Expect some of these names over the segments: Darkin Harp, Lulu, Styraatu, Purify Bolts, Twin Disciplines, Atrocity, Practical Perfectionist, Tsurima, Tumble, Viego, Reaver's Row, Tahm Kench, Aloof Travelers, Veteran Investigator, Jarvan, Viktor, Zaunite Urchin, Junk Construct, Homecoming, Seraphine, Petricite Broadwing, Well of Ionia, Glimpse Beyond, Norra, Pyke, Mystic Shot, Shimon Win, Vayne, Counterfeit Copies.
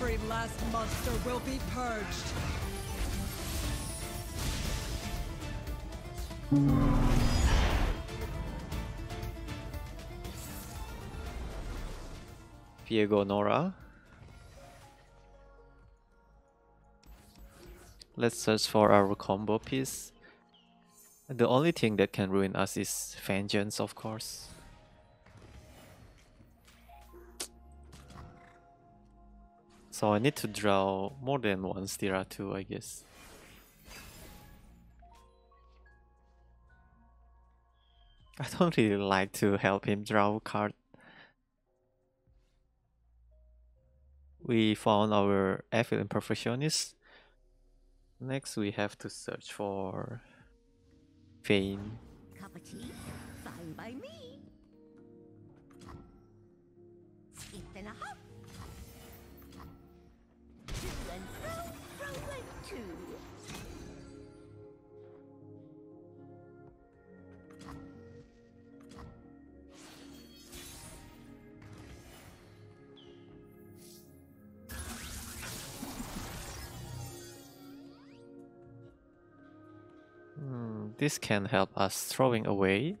Every last monster will be purged. Viego, Norra. Let's search for our combo piece. The only thing that can ruin us is vengeance, of course. So I need to draw more than one Styraatu, I guess. I don't really like to help him draw a card. We found our Evil Imperfectionist. Next we have to search for Vayne. Cup of tea? Fine by me. Skip and a hop. To and fro and to. This can help us throwing away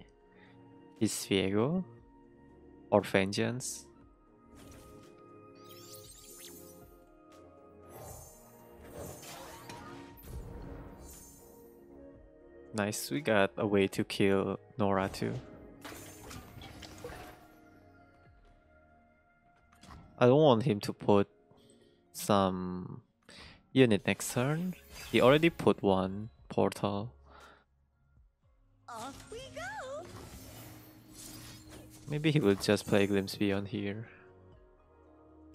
this Viego or vengeance. Nice, we got a way to kill Norra too. I don't want him to put some unit next turn. He already put one portal. Off we go. Maybe he will just play Glimpse Beyond here.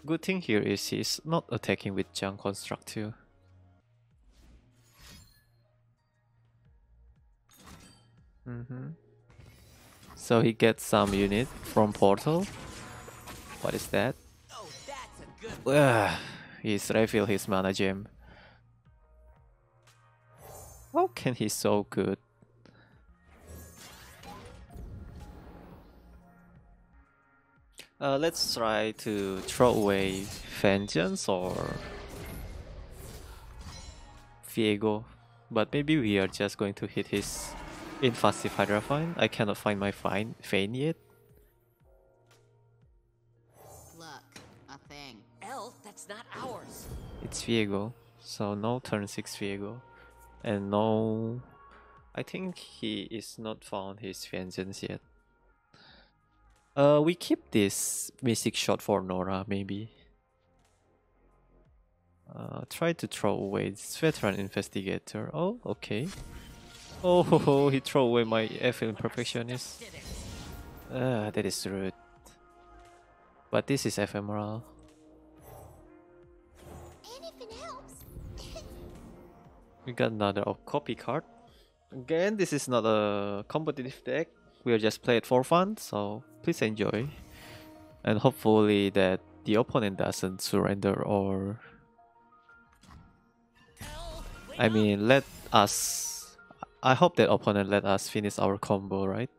Good thing here is he's not attacking with Junk Construct too. So he gets some unit from portal. What is that? Oh, that's a good one. He's refill his mana gem. How can he so good? Let's try to throw away vengeance or Viego, but maybe we are just going to hit his Invasive Hydra Vayne. I cannot find my Vayne yet. Look, a thing. L, that's not ours. It's Viego, so no turn 6 Viego, and no. I think he is not found his vengeance yet. We keep this Mystic Shot for Norra maybe. Try to throw away this Veteran Investigator. Oh, okay. Oh, ho, ho, he threw away my Evil Imperfectionist. That is rude. But this is ephemeral. Anything else? We got another copy card. Again, this is not a competitive deck. We'll just play it for fun, so please enjoy. And hopefully that the opponent doesn't surrender or... I mean, let us... I hope that opponent let us finish our combo, right?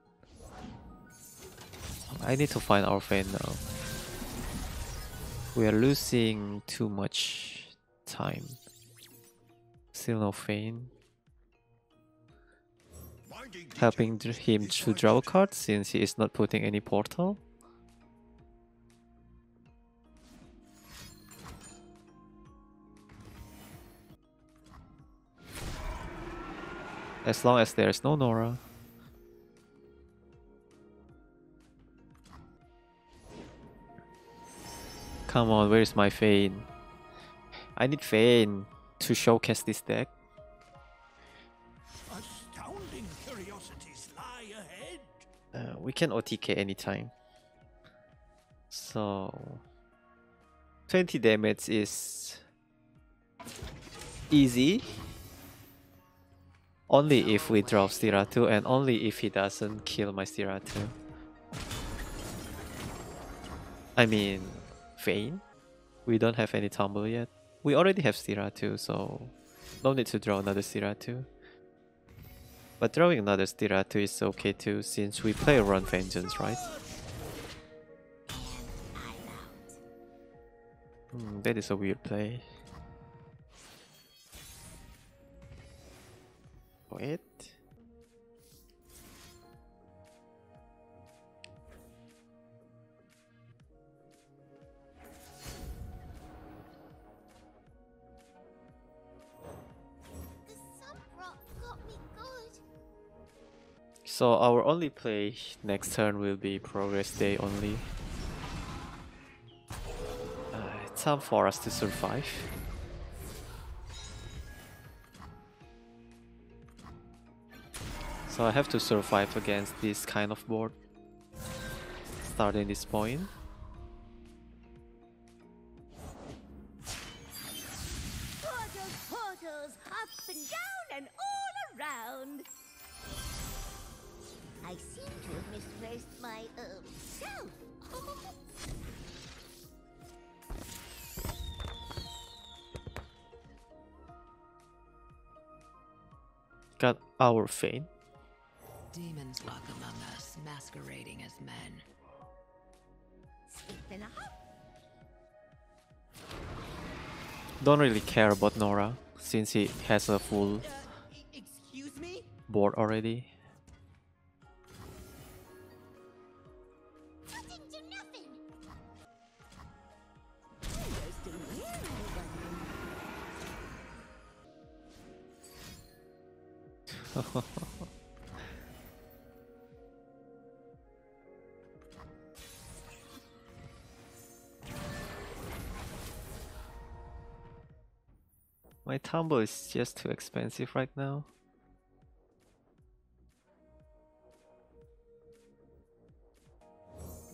I need to find our Vayne now. We are losing too much time. Still no Vayne. Helping him to draw a card since he is not putting any portal. As long as there is no Norra. Come on, where is my Vayne? I need Vayne to showcase this deck. Astounding curiosities lie ahead. We can OTK anytime. So 20 damage is easy. Only if we drop Styraatu and only if he doesn't kill my Styraatu. I mean, Vayne? We don't have any Tumble yet. We already have Styraatu, so no need to draw another Styraatu. But drawing another Styraatu is okay too, since we play around vengeance, right? That is a weird play. Wait. So our only play next turn will be progress day only. It's time for us to survive. So I have to survive against this kind of board. Starting this point. Portals, up and down and all around. I seem to have misplaced my own self. Got our Vayne. Demons walk among us, masquerading as men. Don't really care about Norra since he has a full board already. My Tumble is just too expensive right now.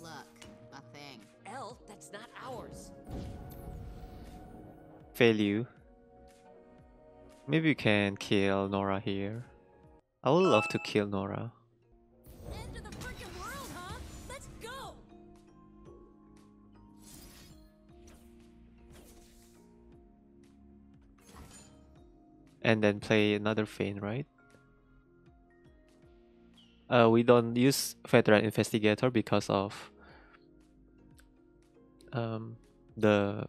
Look, a thing. Elf, that's not ours. Value. Maybe you can kill Norra here. I would love to kill Norra. End of the frickin' world, huh? Let's go. And then play another Vayne, right? We don't use Veteran Investigator because of the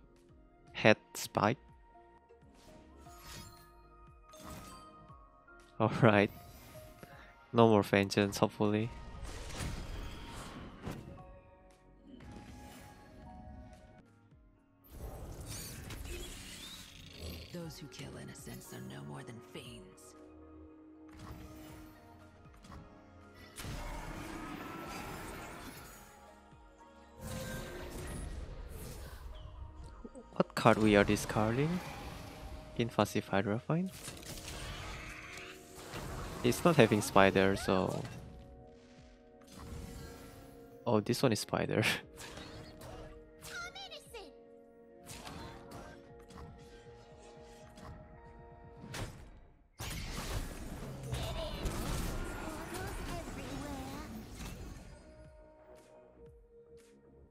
head spike. Alright. No more vengeance, hopefully. Those who kill innocents are no more than fiends. What card we are discarding? Invasive Hydrophine? It's not having spider, so... Oh, this one is spider.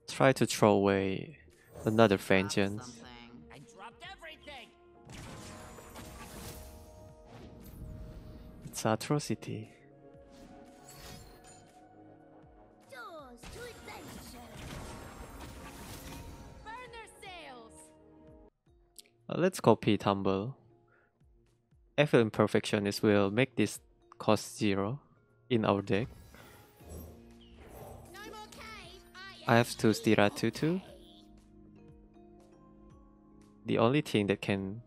Try to throw away another vengeance. It's Atrocity. Doors to adventure. Burn their sails. Let's copy Tumble. Evil Imperfectionist will make this cost 0 in our deck. No more cave, I have to Styraatu too. The only thing that can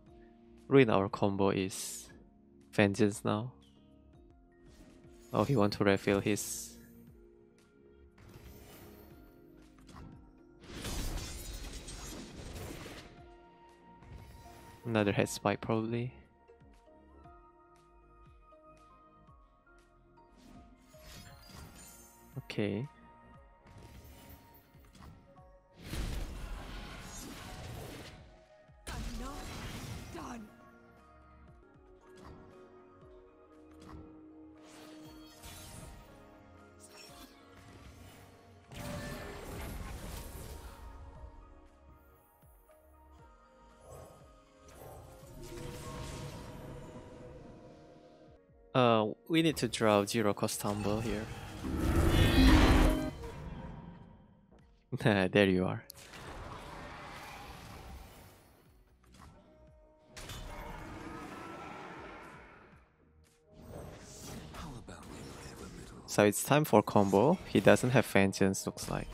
ruin our combo is vengeance now. Oh, he wants to refill his... Another head spike probably. Okay. We need to draw 0-cost Tumble here. There you are. So it's time for combo. He doesn't have vengeance, looks like.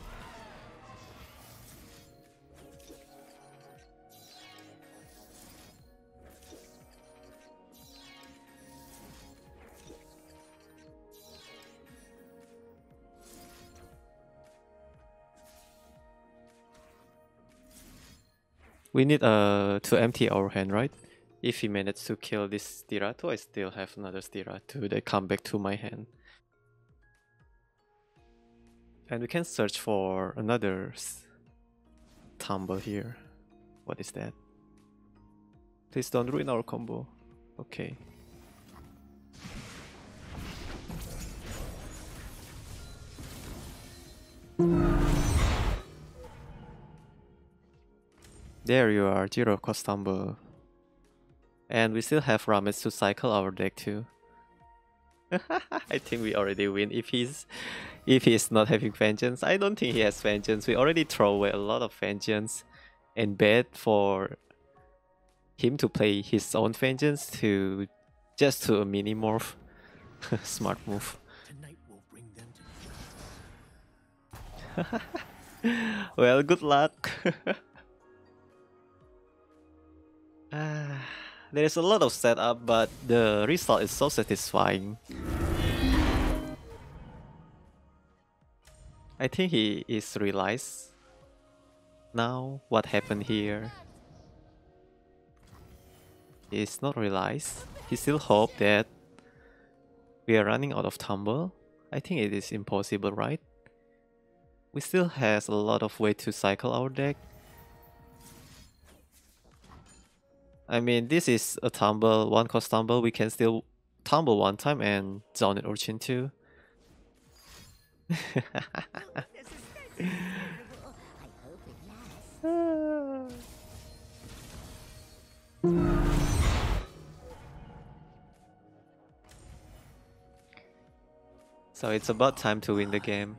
We need to empty our hand, right? If he manages to kill this Styraatu, I still have another Styraatu that come back to my hand. And we can search for another Tumble here. What is that? Please don't ruin our combo. Okay. There you are, 0-cost Tumble. And we still have Rummage to cycle our deck too. I think we already win if he's not having vengeance. I don't think he has vengeance. We already throw away a lot of vengeance and bad for him to play his own vengeance to just to a mini morph. Smart move. Tonight will bring them to the well, good luck. There is a lot of setup, but the result is so satisfying. I think he is realized now what happened here. He is not realized. He still hopes that we are running out of Tumble. I think it is impossible, right? We still have a lot of way to cycle our deck. I mean, this is a Tumble, 1-cost Tumble. We can still Tumble one time and down it Urchin too. So it's about time to win the game.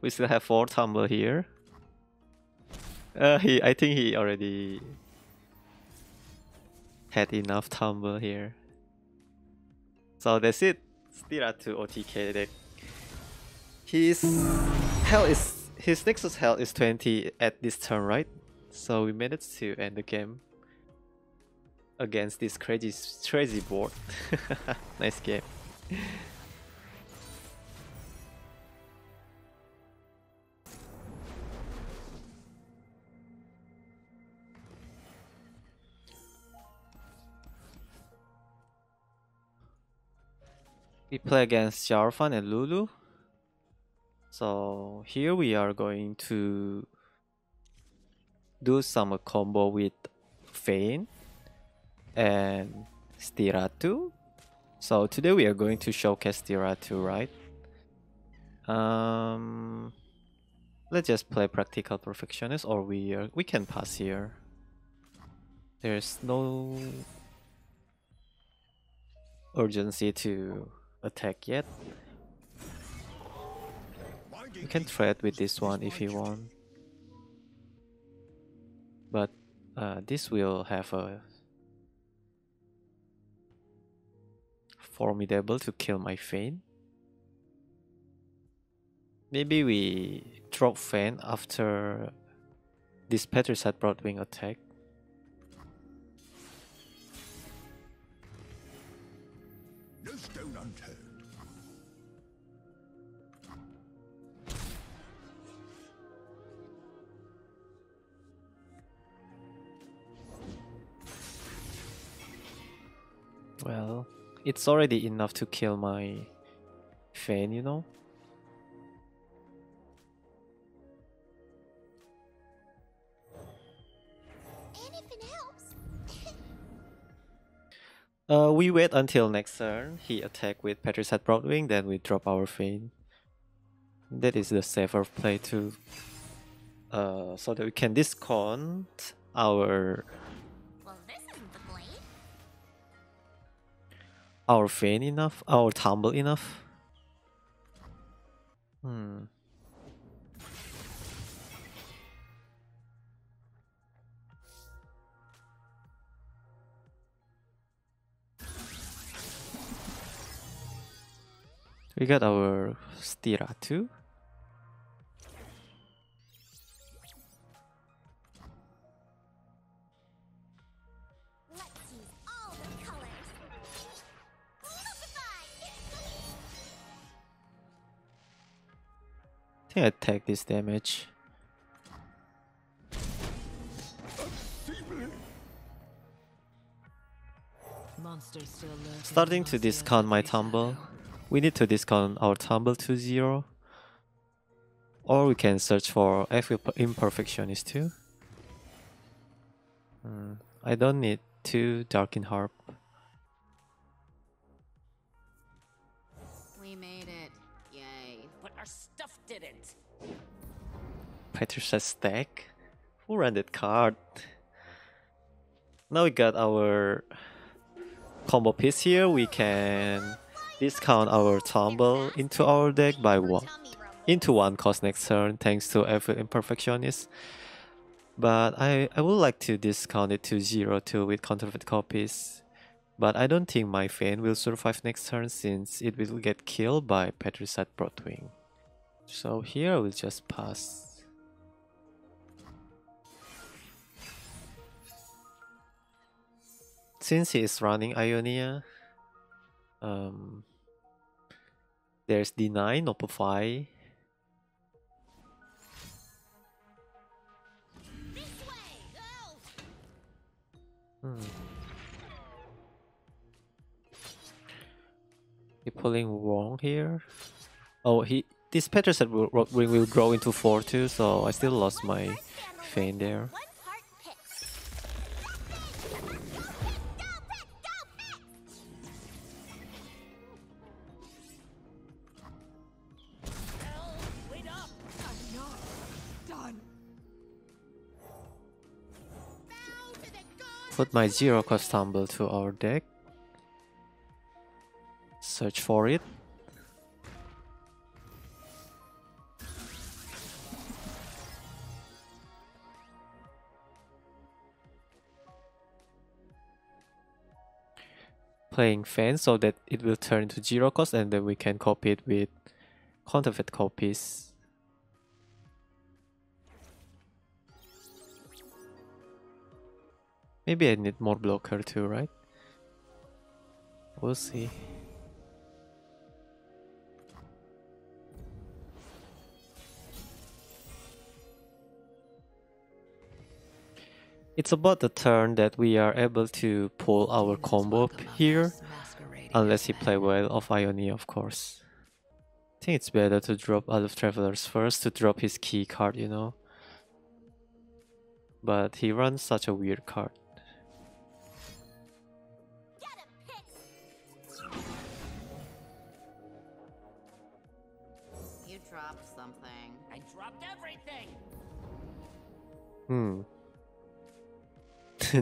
We still have 4 Tumble here. I think he already had enough Tumble here. So that's it. Styraatu OTK deck. His Nexus health is 20 at this turn, right? So we managed to end the game against this crazy board. Nice game. We play against Jarvan and Lulu. So here we are going to do some combo with Vayne and Styraatu. So today we are going to showcase Styraatu, right? Let's just play Practical Perfectionist, or we can pass here. There's no urgency to attack yet. You can threat with this one if you want, but this will have a formidable to kill my Vayne. Maybe we drop Vayne after this Petricite Broadwing attack. Well, it's already enough to kill my Vayne, you know? Anything helps. We wait until next turn. He attack with Petricite Broadwing, then we drop our Vayne. That is the safer play too. So that we can discount our our Vayne enough? Our Tumble enough? We got our Styraatu. I take this damage. Starting to discount my Tumble. We need to discount our Tumble to 0. Or we can search for Evil Imperfectionist too. I don't need 2 Darkin Harp. We made it. Yay. But our stuff didn't. Petricite stack? Who ran that card? Now we got our combo piece here. We can discount our Tumble into our deck by 1 cost next turn thanks to Evil Imperfectionist. But I would like to discount it to 0 too with Counterfeit Copies. But I don't think my Vayne will survive next turn since it will get killed by Petricite Broadwing. So here I will just pass. Since he is running Ionia, there's Deny, Notify. He pulling Wong here. Oh, this Petricite will grow into 4 too, so I still lost my Vayne there. Put my 0-cost Tumble to our deck. Search for it. Playing Vayne so that it will turn to 0-cost and then we can copy it with Counterfeit Copies. Maybe I need more blocker too, right? We'll see. It's about the turn that we are able to pull our combo here. Unless he play Well of Ionia, of course. I think it's better to drop Out of Travelers first to drop his key card, you know. But he runs such a weird card.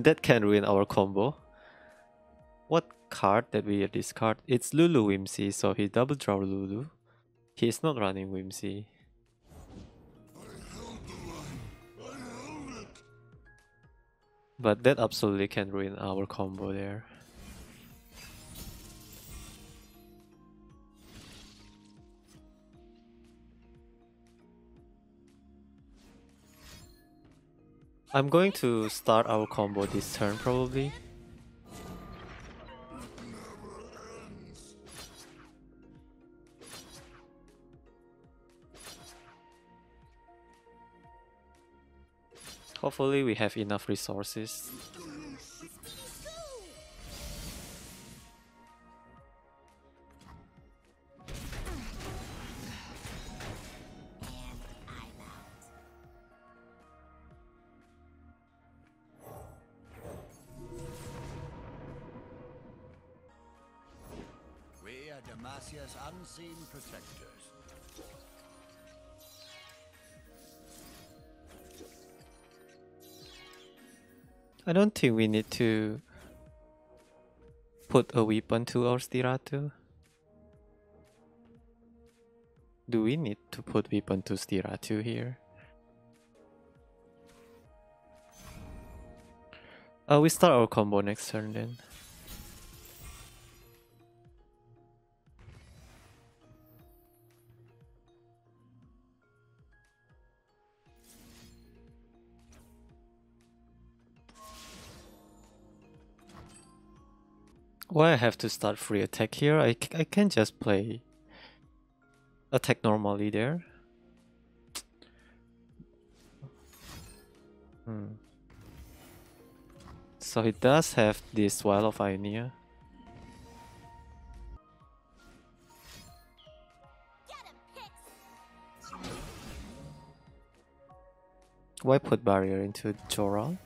That can ruin our combo. What card that we discard? It's Lulu Whimsy, so he double draw Lulu. He is not running Whimsy. But that absolutely can ruin our combo there. I'm going to start our combo this turn probably. Hopefully we have enough resources. Unseen protectors. I don't think we need to put a weapon to our Styraatu? Do we need to put weapon to Styraatu here? We start our combo next turn then. Why I have to start free attack here? I can just play attack normally there. So he does have this Well of Ionia. Why put barrier into Jorah?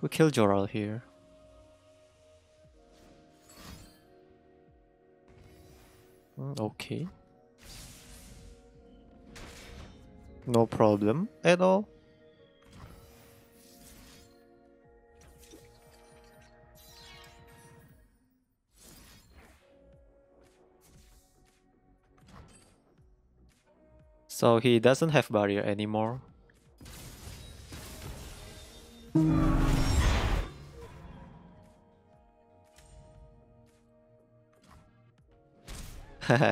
We kill Jorah here. Okay. No problem at all. So he doesn't have barrier anymore.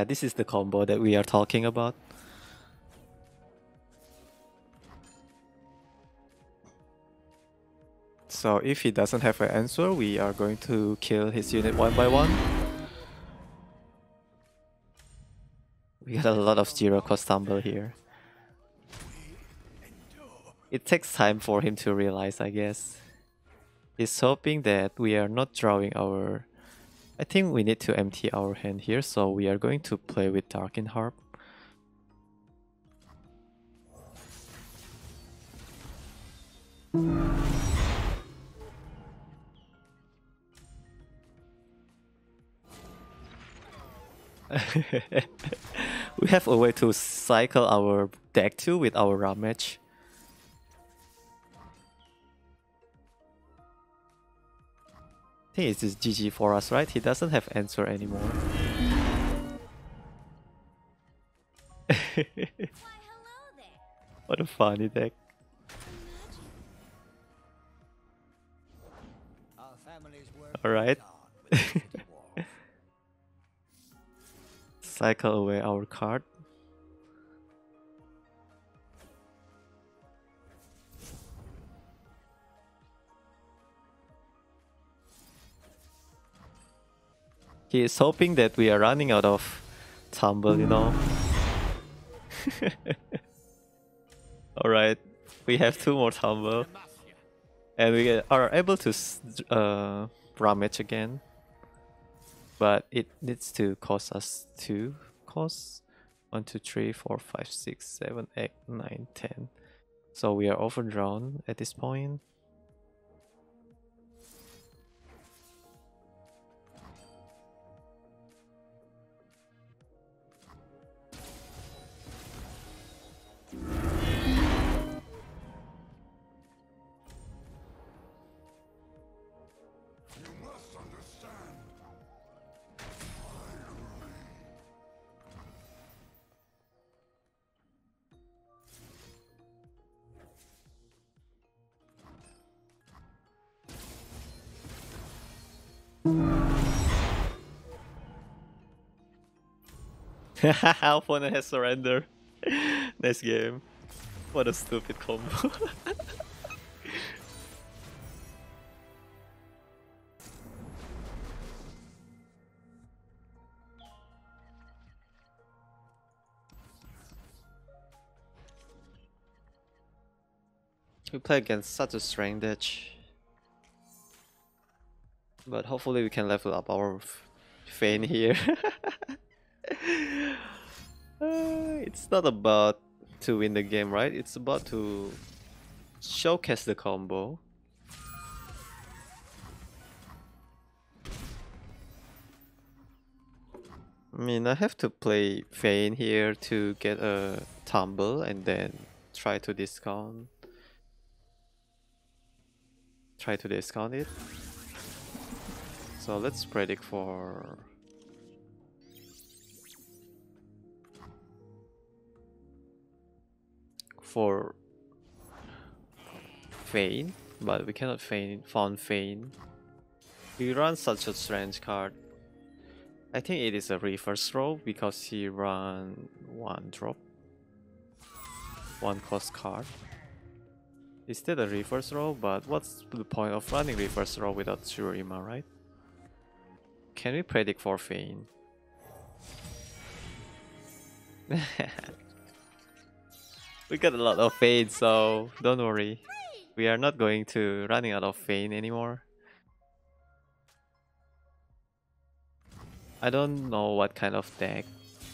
This is the combo that we are talking about. So if he doesn't have an answer, we are going to kill his unit one by one. We got a lot of zero cost Tumble here. It takes time for him to realize, I guess. He's hoping that we are not drawing our... I think we need to empty our hand here, so we are going to play with Darkin Harp. We have a way to cycle our deck too with our Rummage. I think it's just GG for us, right? He doesn't have answer anymore. Why, hello there. What a funny deck. Alright. Cycle away our card. He is hoping that we are running out of Tumble, you know. Alright, we have two more Tumble. And we are able to Rummage again. But it needs to cost us 2 costs. 1, 2, 3, 4, 5, 6, 7, 8, 9, 10. So we are overdrawn at this point. Our opponent has surrendered. Nice game. What a stupid combo. We play against such a strength edge. But hopefully we can level up our Vayne here. It's not about to win the game, right? It's about to showcase the combo. I mean, I have to play Vayne here to get a Tumble and then try to discount. Try to discount it. So let's predict for... Vayne, but we cannot found Vayne. We run such a strange card. I think it is a Reaver's Row because he run one drop, one cost card. Is that a Reaver's Row? But what's the point of running Reaver's Row without Tsurima, right? Can we predict for Vayne? We got a lot of Vayne, so don't worry. We are not going to running out of Vayne anymore. I don't know what kind of deck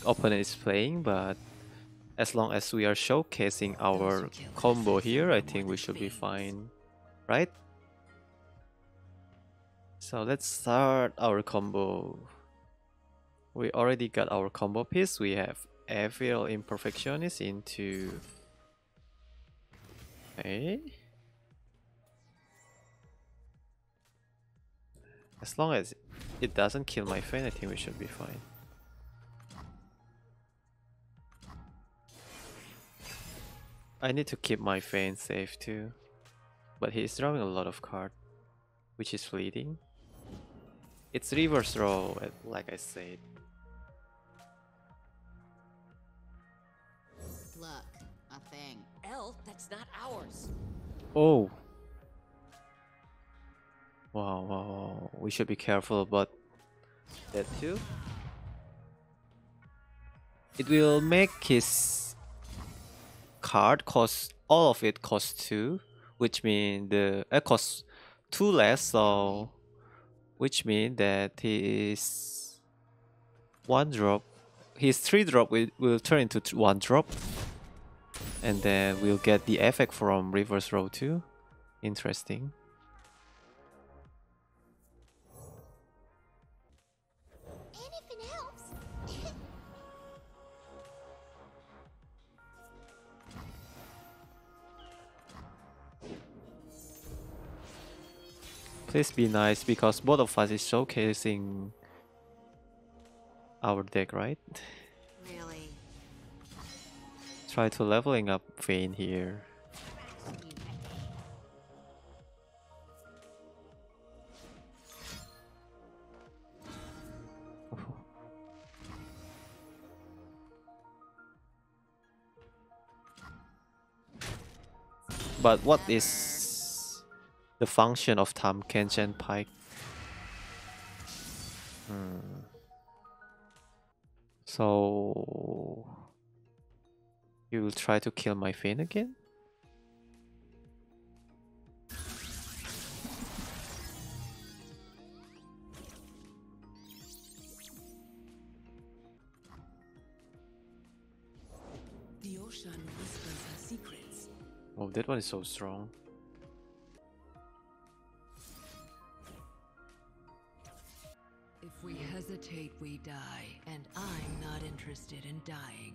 opponent is playing, but as long as we are showcasing our combo here, I think we should be fine, right? So let's start our combo. We already got our combo piece. We have Evil Imperfectionist into... Okay. As long as it doesn't kill my friend, I think we should be fine. I need to keep my friend safe too. But he's drawing a lot of cards, which is fleeting. It's Reaver's Row, like I said. Look, a thing. L, that's not ours. Oh. Wow, wow, wow. We should be careful about that too. It will make his card cost, all of it cost 2, which means the cost 2 less, so which means that he is 1 drop. His 3 drop will turn into 1 drop, and then we'll get the effect from Reaver's Row too. Interesting. Please be nice, because both of us is showcasing our deck, right? Really? Try to leveling up Vayne here. But what is the function of Tahm Kench and Pyke? So you will try to kill my Vayne again? The ocean whispers her secrets. Oh, that one is so strong. We hesitate, we die, and I'm not interested in dying.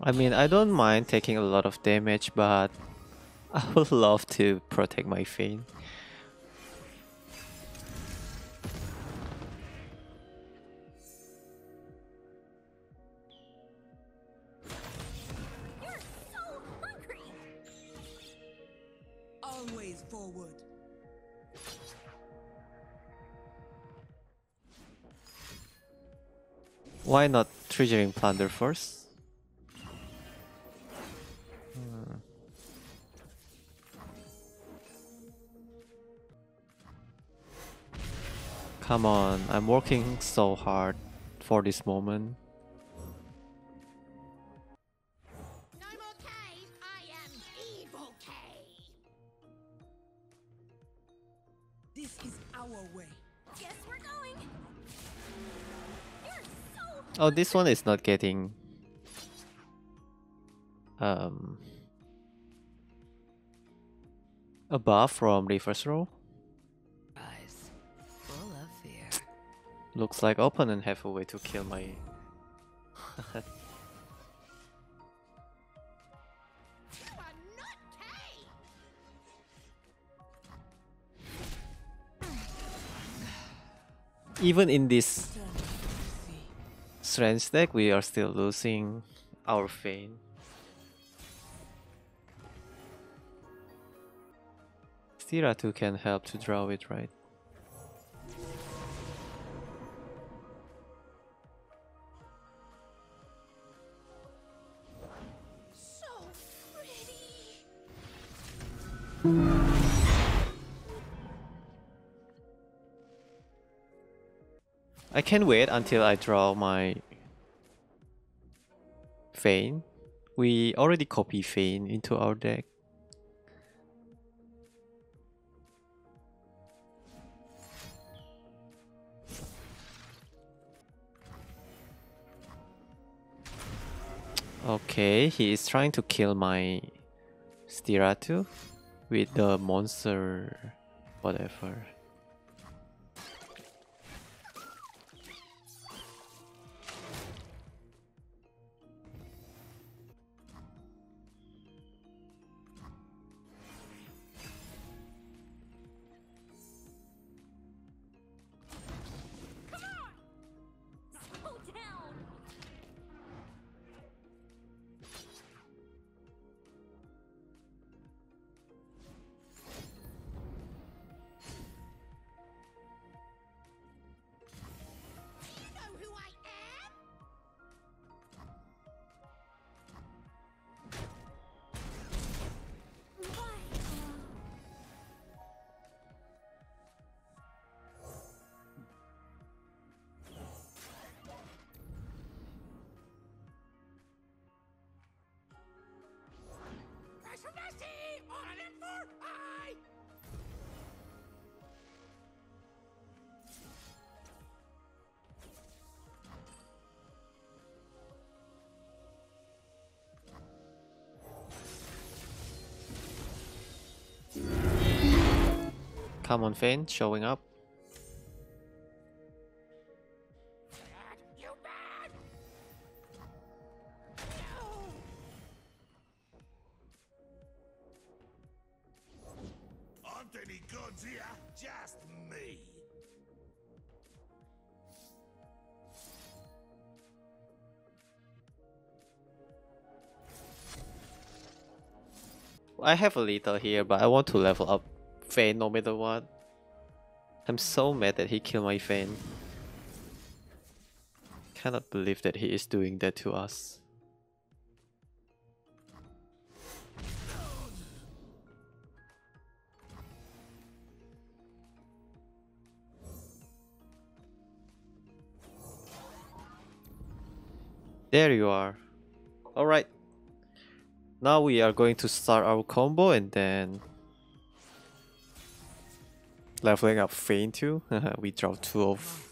I mean, I don't mind taking a lot of damage, but I would love to protect my Vayne. Why not triggering Plunder first? Come on, I'm working so hard for this moment. I'm okay. I am evil. This is Oh, this one is not getting a buff from Reaver's Row. Eyes full of fear. Looks like opponent have a way to kill my Even in this strange deck, we are still losing our Vayne. Styraatu can help to draw it, right? So pretty. I can wait until I draw my Vayne. We already copy Vayne into our deck. Okay, he is trying to kill my Styraatu with the monster whatever. Come on, Vayne, showing up. I have a little here, but I want to level up Vayne no matter what. I'm so mad that he killed my Vayne. Cannot believe that he is doing that to us. There you are. Alright. Now we are going to start our combo and then leveling up Vayne too. We draw two of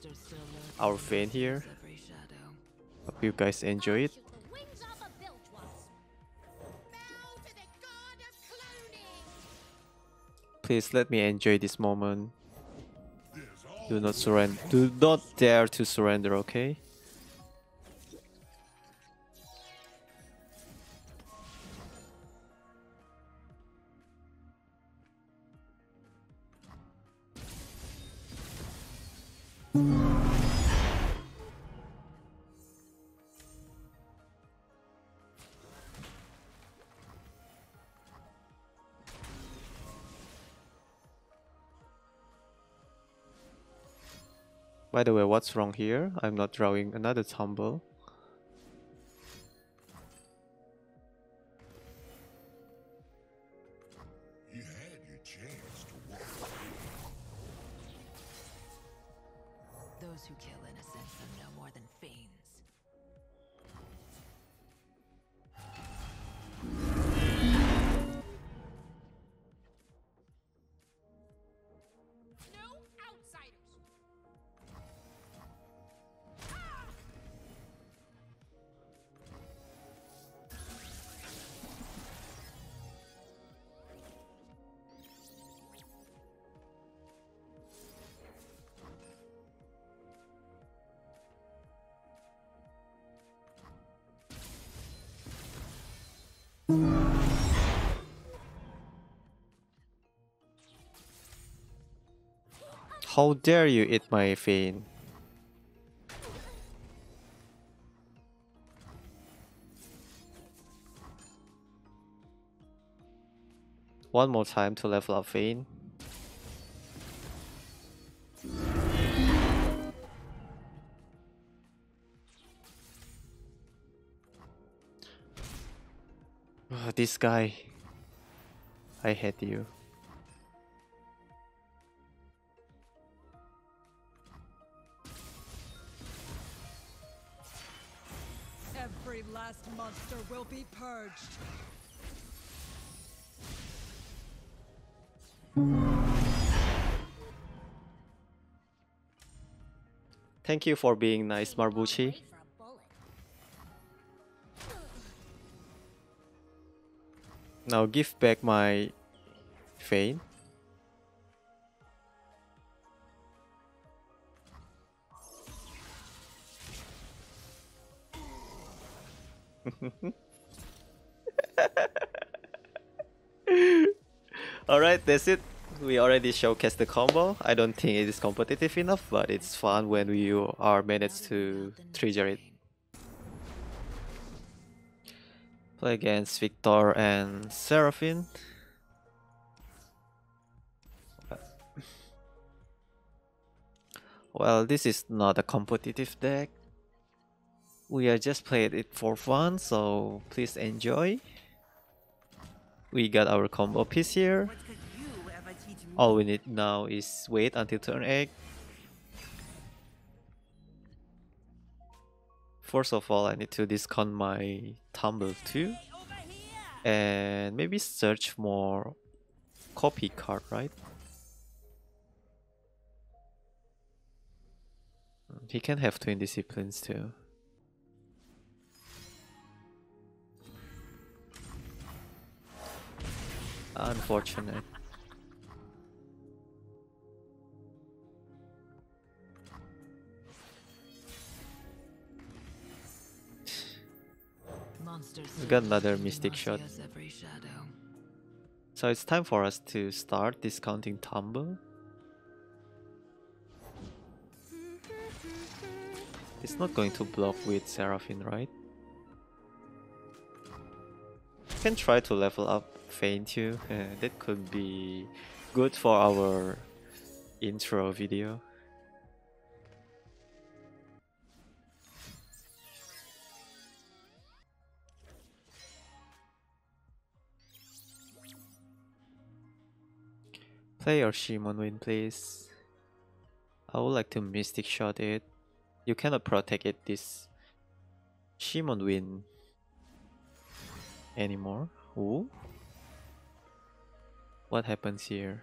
our Vayne here. Hope you guys enjoy it. Please let me enjoy this moment. Do not surrender. Do not dare to surrender, okay? By the way, what's wrong here? I'm not drawing another Tumble. You had your chance to walk. Those who kill innocents are no more than fiends. No outsiders. How dare you eat my Vayne? One more time to level up Vayne. Oh, this guy. I hate you. Every last monster will be purged. Thank you for being nice, Marbucci. Now give back my Vayne. Alright, that's it. We already showcased the combo. I don't think it is competitive enough, but it's fun when you are managed to trigger it. Play against Viktor and Seraphine. Well, this is not a competitive deck. We are just played it for fun, so please enjoy. We got our combo piece here. All we need now is wait until turn 8. First of all, I need to discount my Tumble too. And maybe search more copy card, right? He can have Twin Disciplines too. Unfortunate. We got another Mystic Shot. So it's time for us to start discounting Tumble. It's not going to block with Seraphine, right? We can try to level up Vayne too. That could be good for our intro video. Play your Shimon Win, please. I would like to Mystic Shot it. You cannot protect it this Shimon Win anymore. Ooh. What happens here?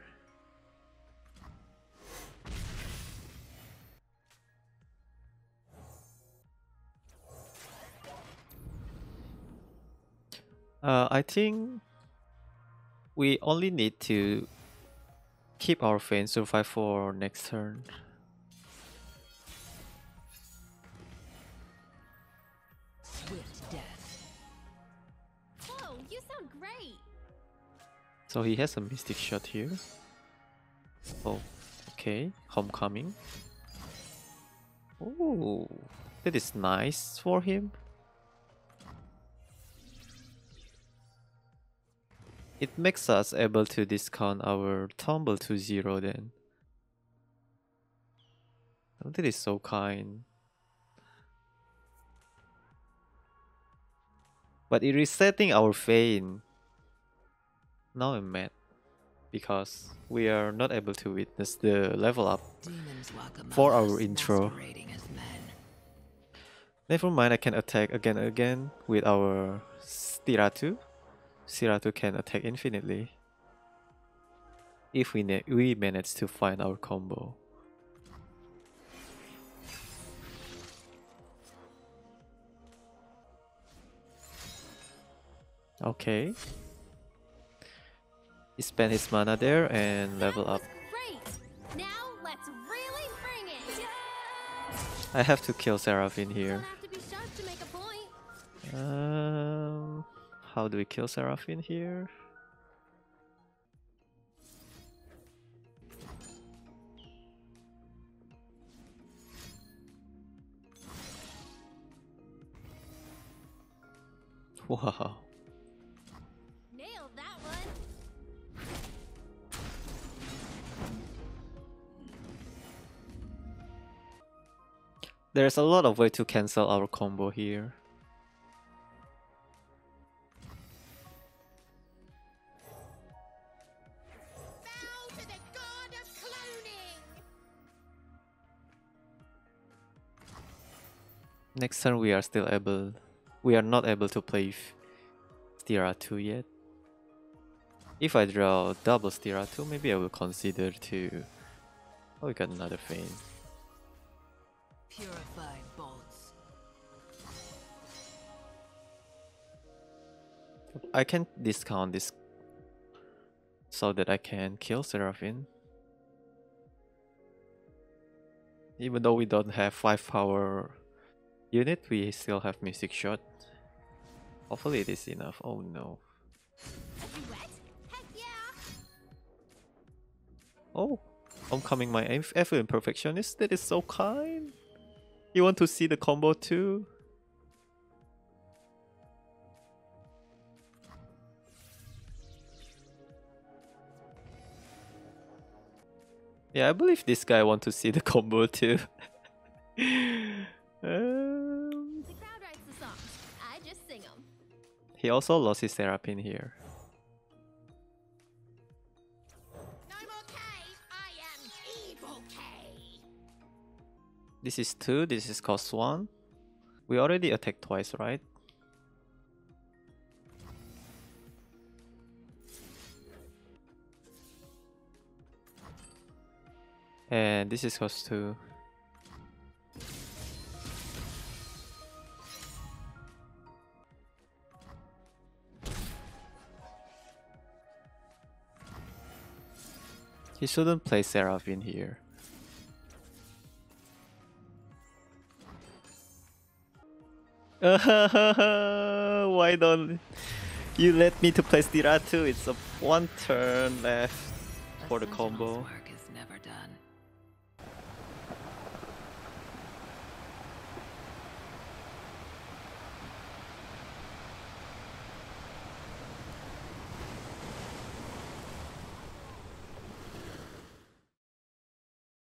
I think we only need to keep our Vayne survive for next turn. Swift death. Whoa, you sound great. So he has a Mystic Shot here. Oh, okay. Homecoming. Oh, that is nice for him. It makes us able to discount our Tumble to 0 then. Oh, that is so kind. But it resetting our Vayne. Now I'm mad. Because we are not able to witness the level up for our intro. Never mind, I can attack again and again with our Styraatu. Styraatu can attack infinitely if we manage to find our combo. Okay. He spent his mana there and level up. Great. Now let's really bring it. I have to kill Seraphine here. How do we kill Seraphine here? Wow. Nailed that one. There's a lot of ways to cancel our combo here. Next turn we are still able, we are not able to play Styraatu yet. If I draw double Styraatu, maybe I will consider to... Oh, we got another Vayne. Purify Bolts. I can discount this so that I can kill Seraphine. Even though we don't have 5-power unit, we still have Mystic Shot. Hopefully it is enough. Oh no. Heck yeah. Oh, Homecoming my Evil Imperfectionist. That is so kind. You want to see the combo too? Yeah, I believe this guy wants to see the combo too. He also lost his Seraphine here. I'm okay. I am evil K. This is 2, this is cost 1. We already attacked twice, right? And this is cost 2. He shouldn't play Seraphine here. Why don't you let me to play Styraatu? It's a 1 turn left for the combo.